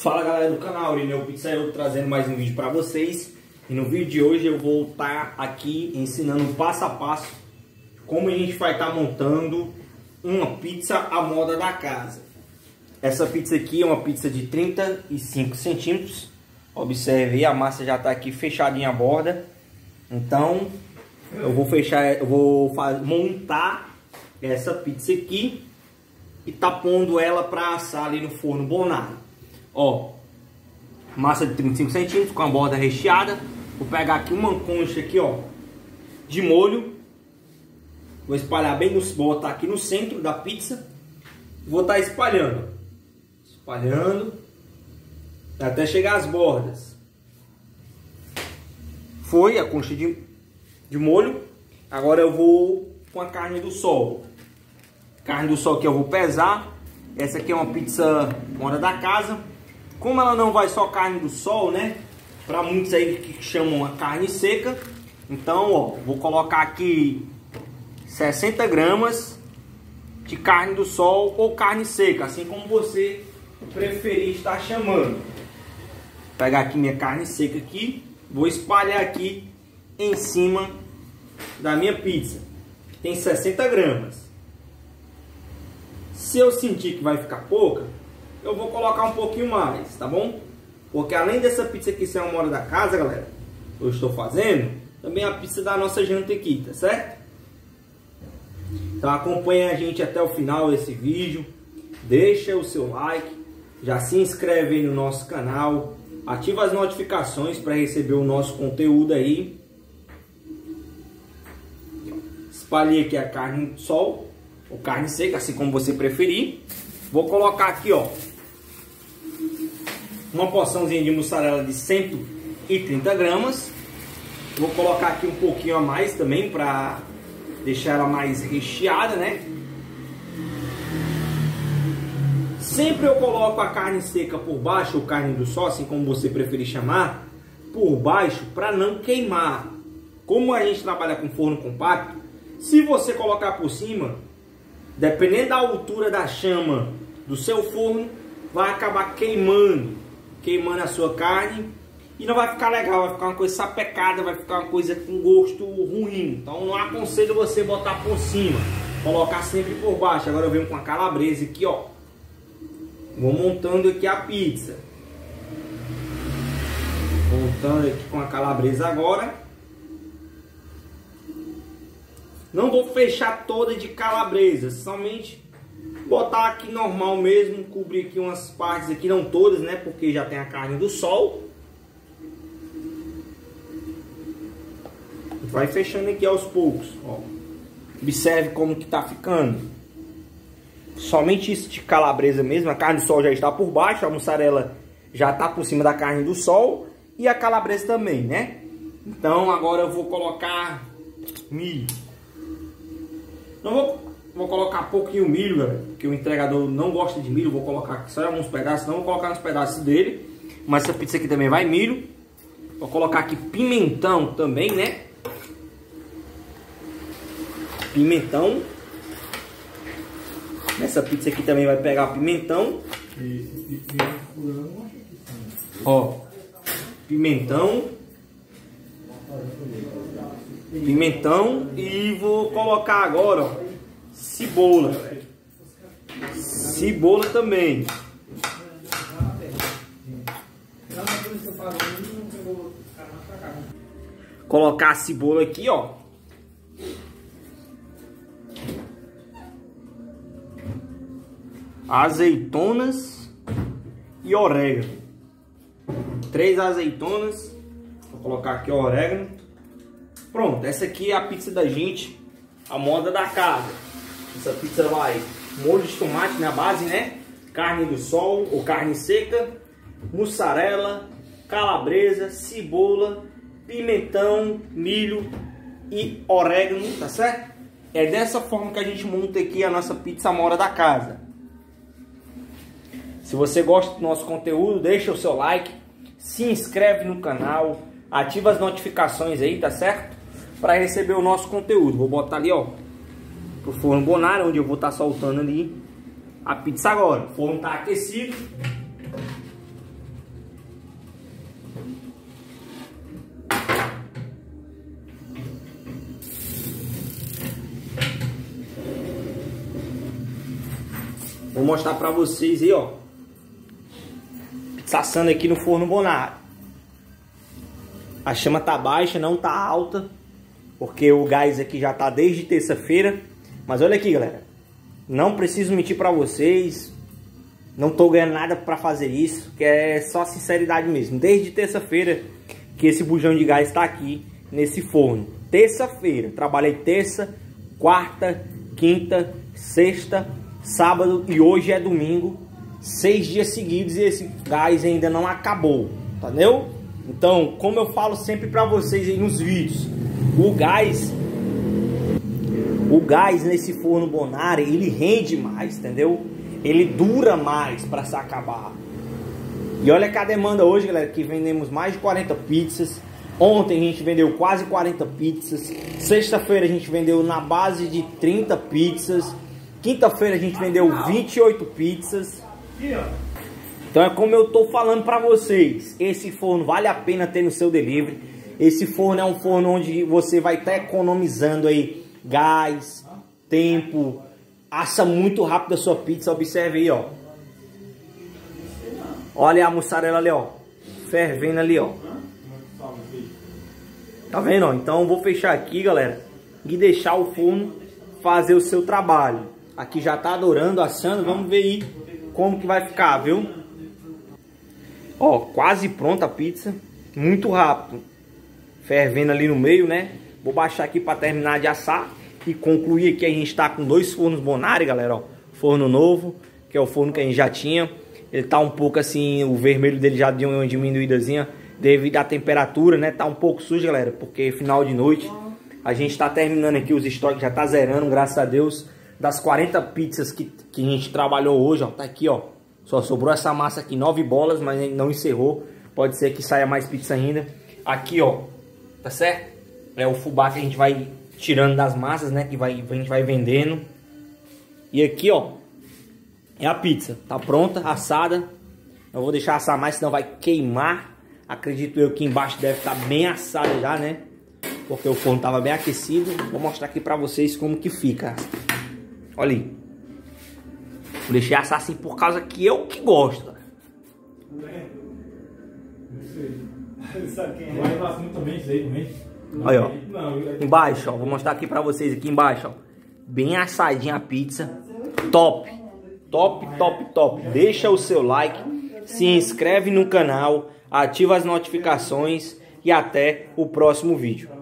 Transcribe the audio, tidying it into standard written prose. Fala galera do canal, Reinê o Pizzaiolo trazendo mais um vídeo para vocês. E no vídeo de hoje eu vou estar aqui ensinando passo a passo como a gente vai estar montando uma pizza à moda da casa. Essa pizza aqui é uma pizza de 35 centímetros. Observe aí, a massa já está aqui fechadinha a borda. Então eu vou montar essa pizza aqui e tá pondo ela para assar ali no forno Bonari. Ó, massa de 35 centímetros com a borda recheada. Vou pegar aqui uma concha aqui, ó, de molho. Vou espalhar bem nos... botar aqui no centro da pizza. Vou estar espalhando. Espalhando até chegar às bordas. Foi a concha de molho. Agora eu vou com a carne do sol. Carne do sol que eu vou pesar. Essa aqui é uma pizza moda da casa. Como ela não vai só carne do sol, né? Para muitos aí que chamam a carne seca. Então, ó, vou colocar aqui 60 gramas de carne do sol ou carne seca, assim como você preferir estar chamando. Vou pegar aqui minha carne seca aqui, vou espalhar aqui em cima da minha pizza. Tem 60 gramas. Se eu sentir que vai ficar pouca, eu vou colocar um pouquinho mais, tá bom? Porque além dessa pizza aqui ser uma moda da casa, galera, eu estou fazendo também a pizza da nossa janta aqui, tá certo? Então acompanha a gente até o final desse vídeo. Deixa o seu like, já se inscreve aí no nosso canal, ativa as notificações para receber o nosso conteúdo aí. Espalhei aqui a carne do sol ou carne seca, assim como você preferir. Vou colocar aqui, ó, uma porçãozinha de mussarela de 130 gramas. Vou colocar aqui um pouquinho a mais também para deixar ela mais recheada, né? Sempre eu coloco a carne seca por baixo, ou carne do sol, assim como você preferir chamar, por baixo para não queimar. Como a gente trabalha com forno compacto, se você colocar por cima, dependendo da altura da chama do seu forno, vai acabar queimando a sua carne e não vai ficar legal, vai ficar uma coisa sapecada, vai ficar uma coisa com gosto ruim. Então não aconselho você botar por cima, colocar sempre por baixo. Agora eu venho com a calabresa aqui, ó, vou montando aqui a pizza, montando aqui com a calabresa agora. Não vou fechar toda de calabresa, somente botar aqui normal mesmo, cobrir aqui umas partes aqui, não todas, né? Porque já tem a carne do sol. Vai fechando aqui aos poucos, ó. Observe como que tá ficando. Somente isso de calabresa mesmo, a carne do sol já está por baixo, a mussarela já tá por cima da carne do sol e a calabresa também, né? Então agora eu vou colocar milho. Não vou colocar pouquinho milho, galera, porque o entregador não gosta de milho. Vou colocar aqui só alguns pedaços, não vou colocar uns pedaços dele. Mas essa pizza aqui também vai milho. Vou colocar aqui pimentão também, né? Pimentão. Nessa pizza aqui também vai pegar pimentão. Ó, pimentão. Pimentão. E vou colocar agora, ó, cebola. Cebola também. Colocar a cebola aqui, ó. Azeitonas e orégano. 3 azeitonas. Vou colocar aqui o orégano. Pronto, essa aqui é a pizza da gente, a moda da casa. Essa pizza vai molho de tomate na base, né? Carne do sol ou carne seca, mussarela, calabresa, cebola, pimentão, milho e orégano, tá certo? É dessa forma que a gente monta aqui a nossa pizza à moda da casa. Se você gosta do nosso conteúdo, deixa o seu like, se inscreve no canal, ativa as notificações aí, tá certo? Para receber o nosso conteúdo. Vou botar ali, ó, pro forno Bonari, onde eu vou estar soltando ali a pizza agora. O forno tá aquecido. Vou mostrar pra vocês aí, ó. Pizza assando aqui no forno Bonari. A chama tá baixa, não tá alta, porque o gás aqui já tá desde terça-feira. Mas olha aqui, galera. Não preciso mentir pra vocês. Não tô ganhando nada pra fazer isso, que é só sinceridade mesmo. Desde terça-feira que esse bujão de gás tá aqui nesse forno. Terça-feira. Trabalhei terça, quarta, quinta, sexta, sábado e hoje é domingo. 6 dias seguidos e esse gás ainda não acabou, entendeu? Então, como eu falo sempre pra vocês aí nos vídeos, o gás nesse forno Bonari, ele rende mais, entendeu? Ele dura mais pra se acabar. E olha que a demanda hoje, galera, que vendemos mais de 40 pizzas. Ontem a gente vendeu quase 40 pizzas. Sexta-feira a gente vendeu na base de 30 pizzas. Quinta-feira a gente vendeu 28 pizzas. Então é como eu tô falando pra vocês. Esse forno vale a pena ter no seu delivery. Esse forno é um forno onde você vai estar economizando aí gás, tempo. Assa muito rápido a sua pizza. Observe aí, ó. Olha a mussarela ali, ó. Fervendo ali, ó. Tá vendo, ó? Então eu vou fechar aqui, galera. E deixar o forno fazer o seu trabalho. Aqui já tá dourando, assando. Vamos ver aí como que vai ficar, viu? Ó, quase pronta a pizza. Muito rápido. Fervendo ali no meio, né? Vou baixar aqui pra terminar de assar. E concluir que a gente tá com 2 fornos Bonari, galera, ó. Forno novo, que é o forno que a gente já tinha. Ele tá um pouco assim, o vermelho dele já deu uma diminuídazinha devido à temperatura, né? Tá um pouco sujo, galera, porque final de noite. A gente tá terminando aqui os estoques, já tá zerando, graças a Deus. Das 40 pizzas que a gente trabalhou hoje, ó, tá aqui, ó. Só sobrou essa massa aqui, 9 bolas, mas a gente não encerrou. Pode ser que saia mais pizza ainda. Aqui, ó, tá certo? É o fubá que a gente vai tirando das massas, né, que a gente vai vendendo. E aqui, ó, é a pizza. Tá pronta, assada. Não vou deixar assar mais, senão vai queimar. Acredito eu que embaixo deve estar bem assada já, né? Porque o forno tava bem aquecido. Vou mostrar aqui pra vocês como que fica. Olha aí. Vou deixar assar assim por causa que eu que gosto. Aí, ó, embaixo, ó, vou mostrar aqui pra vocês aqui embaixo, ó. Bem assadinha a pizza. Top, top, top, top. Deixa o seu like, se inscreve no canal, ativa as notificações e até o próximo vídeo.